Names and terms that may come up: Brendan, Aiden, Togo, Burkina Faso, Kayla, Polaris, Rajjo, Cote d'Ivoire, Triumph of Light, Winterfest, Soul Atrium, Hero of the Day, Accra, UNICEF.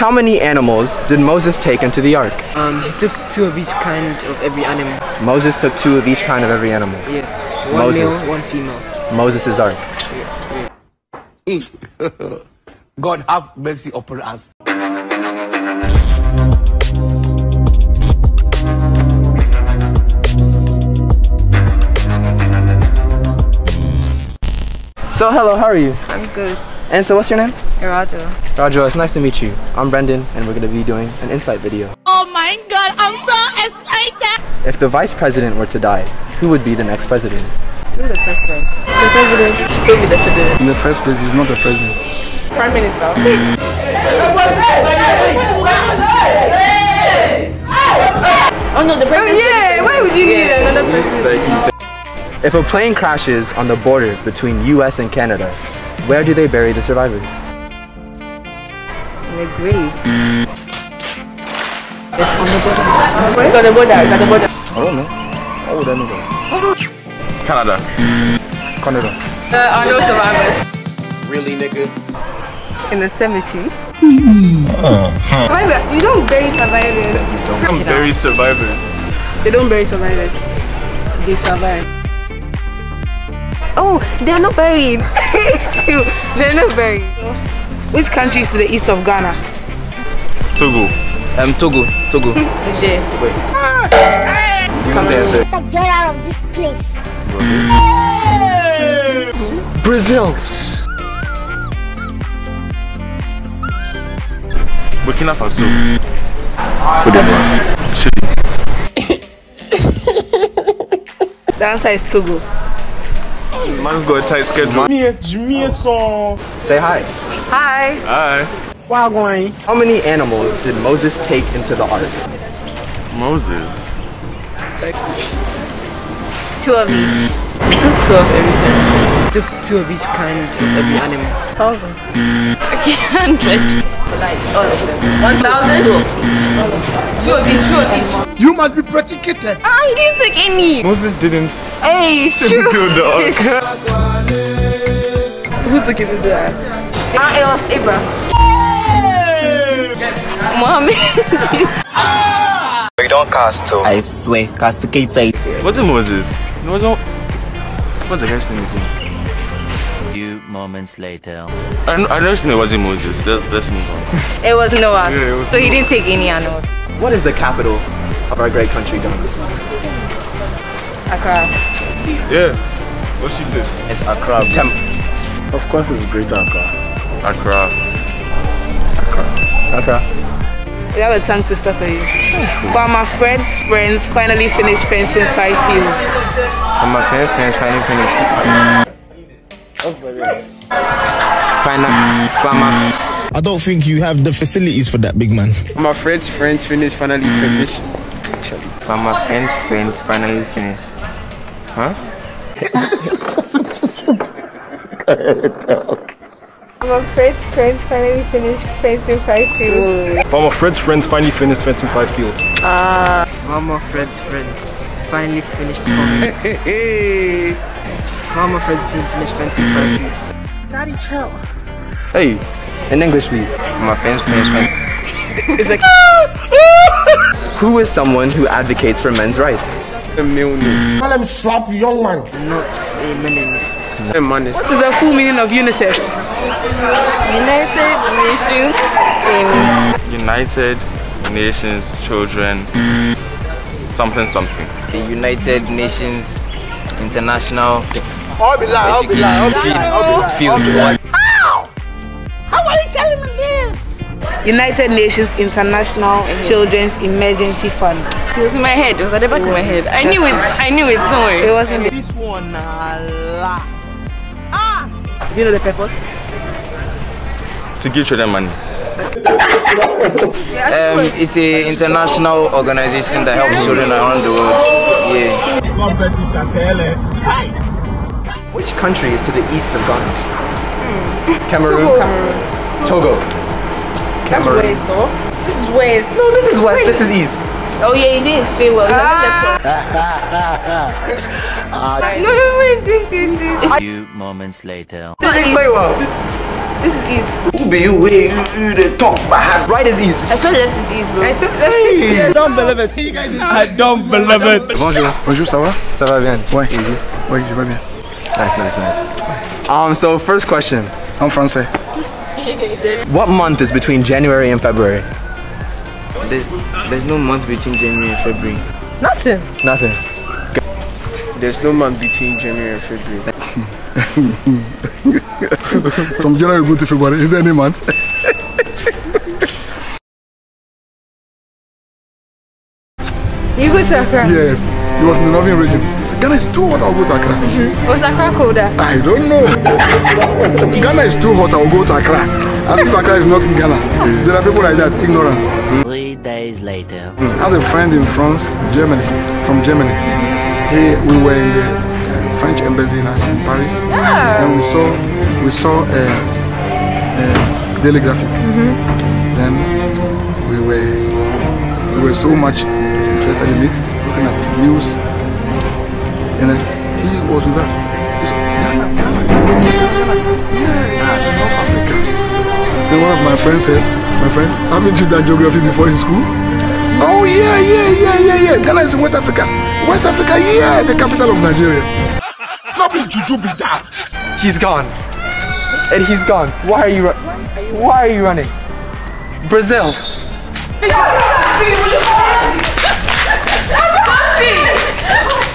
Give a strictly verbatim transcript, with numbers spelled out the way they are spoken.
How many animals did Moses take into the ark? Um, he took two of each kind of every animal. Moses took two of each kind of every animal? Yeah. One Moses. male, one female. Moses' ark. Yeah. Yeah. God have mercy upon us. So hello, how are you? I'm good. And so what's your name? Rajjo. Rajjo, it's nice to meet you. I'm Brendan and we're going to be doing an insight video. Oh my god, I'm so excited! If the vice president were to die, who would be the next president? Still the president. The president. Still the president. The first president is not a president. Prime Minister. Oh no, the president. Oh yeah, why would you need another president? If a plane crashes on the border between U S and Canada, where do they bury the survivors? In a grave. It's on the border. Where? It's on the border. It's on the border. I don't know. How would I know that? Canada. Canada. There are no survivors. Really, nigga? In the cemetery. Survivor, you don't bury survivors. You don't bury survivors. They don't bury survivors. They survive. Oh, they are not buried. They are not buried. Which country is to the east of Ghana? Togo. Um, Togo. Togo. Niger. Wait. We don't answer. Get out of this place. Hey! Brazil. Burkina Faso. Cote d'Ivoire. Chile. The answer is Togo. Man's got a tight schedule. Say hi. Hi. Hi. Wow, going. How many animals did Moses take into the ark? Moses? Two of each. He took two of everything. He took two of each kind of every animal. Thousand. Okay, hundred. Like all of them. One thousand? Two. Two of each. Two of each. You must be persecuted. Ah, he didn't take any. Moses didn't. Hey, it's true. Build the ark. Who took it into the ark? Ah, it was Abraham. Hey! Muhammad. Ah! We don't cast too. I swear, castigated. Was it Moses? It wasn't. What's the guy's name again? A few moments later. I, I don't know it wasn't Moses. Let's, let's move on. It was Noah. Yeah, it was so Noah. He didn't take any animals. What is the capital of our great country, Ghana? Accra. Yeah. What she said? It's Accra. It's Tem. Of course, it's Greater Accra. Accra. Accra. Accra. You have a tongue twister for you. For my friends, friends finally finished fencing five fields. For my friends, friends finally finished. Oh my God. Final. Farmer. I don't think you have the facilities for that, big man. My friend's friends finish finally finish. But my friend's friends finally finish. Huh? My friend's friends finally finish fencing five fields. But my friend's friends finally finish fencing five fields. Ah. Uh, my friend's friends finally finished farming. My friend's friends finish fencing five fields. Daddy, chill. Hey. In English, please. My friends, friends, friends. It's like. Who is someone who advocates for men's rights? A manist. Let him slap you, young man. Not a manist. A manist. What is the full meaning of UNICEF? United Nations. In United Nations Children. Something, something. The United Nations International. I'll be lying. I'll be lying. I'll be lying. Field. United Nations International Children's Emergency Fund. It was in my head. It was at the back of my head. I knew it. I knew it. Don't worry. It wasn't there. This one, Allah. Ah! Do you know the purpose? To give children money. um, it's an international organization that helps children around the world. Yeah. Which country is to the east of Ghana? Hmm. Cameroon. Cameroon. Togo. That's west, though. This is west. No, this is west. This is east. Oh yeah, you didn't explain well. No, no, wait, wait, wait, wait. A few moments later. No, explain well. This is ease. Who be you? Wait, you, you the top. My hand. Right is ease. I swear left is ease, bro. I swear left is ease. I don't believe it. I don't believe it. Bonjour. Bonjour, ça va? Ça va bien. Ouais. Ouais, je vais bien. Nice, nice, nice. Um, so first question. I'm Francais. What month is between January and February? There's, there's no month between January and February. Nothing. Nothing. There's no month between January and February. From January to February, is there any month? You go to Accra? Yes, it was in the northern region. Ghana is too hot, I'll go to Accra. Mm-hmm. Was Accra colder? I don't know. Ghana is too hot, I'll go to Accra. As if Accra is not in Ghana. There are people like that, ignorance. Three days later. I had a friend in France, Germany, from Germany. Here we were in the uh, French embassy in Paris, yeah. And we saw we saw a, a daily graphic. Mm-hmm. Then we were we were so much interested in it, looking at news, and then he was with us. Ghana, Ghana, Ghana, yeah, North Africa. Then one of my friends says, "My friend, haven't you done geography before in school?" Oh yeah, yeah, yeah, yeah, yeah. Ghana is in West Africa. West Africa, yeah, the capital of Nigeria. Not be juju be that. He's gone. And he's gone. Why are you running? Why are you running? Brazil. Because I'm happy. I'm happy.